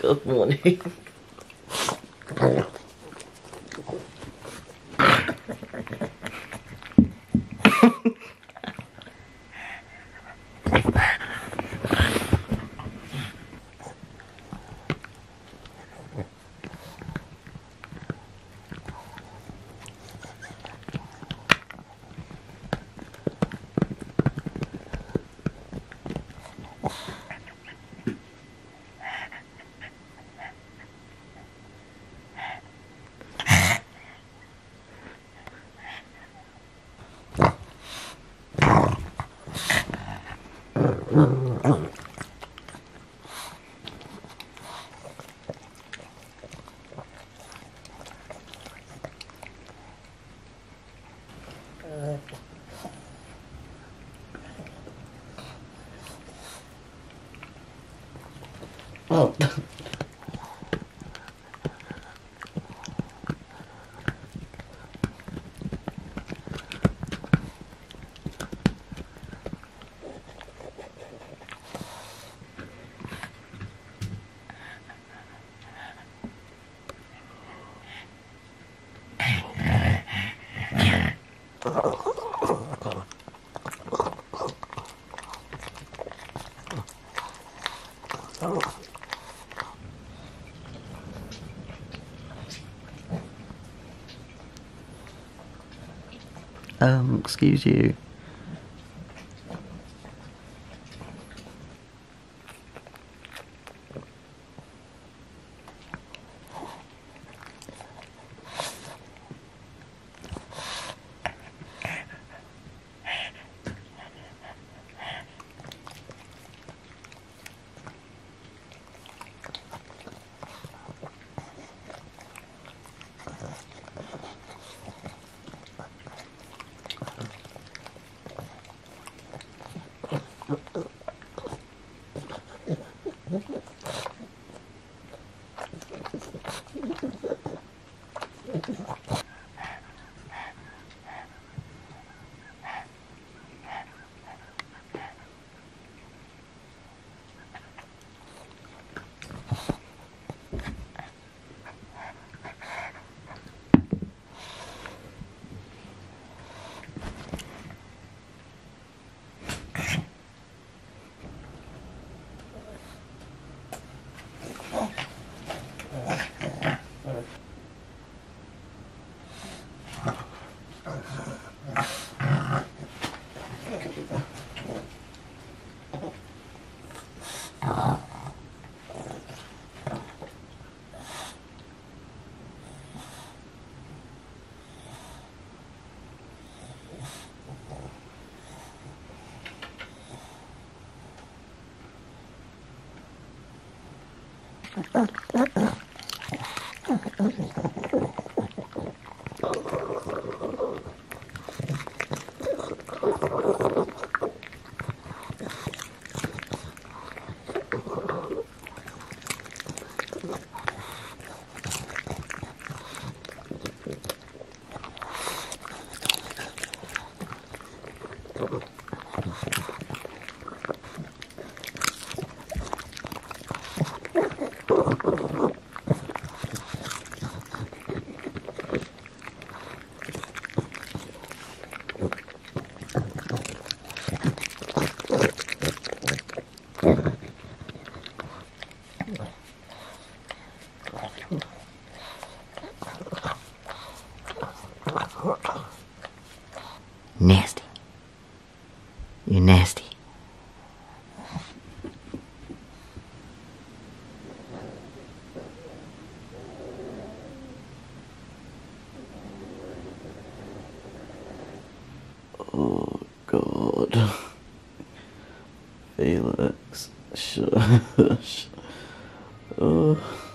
Good morning. Oh. Excuse you. Nasty. You're nasty. Oh, God. Felix, shush. Oh.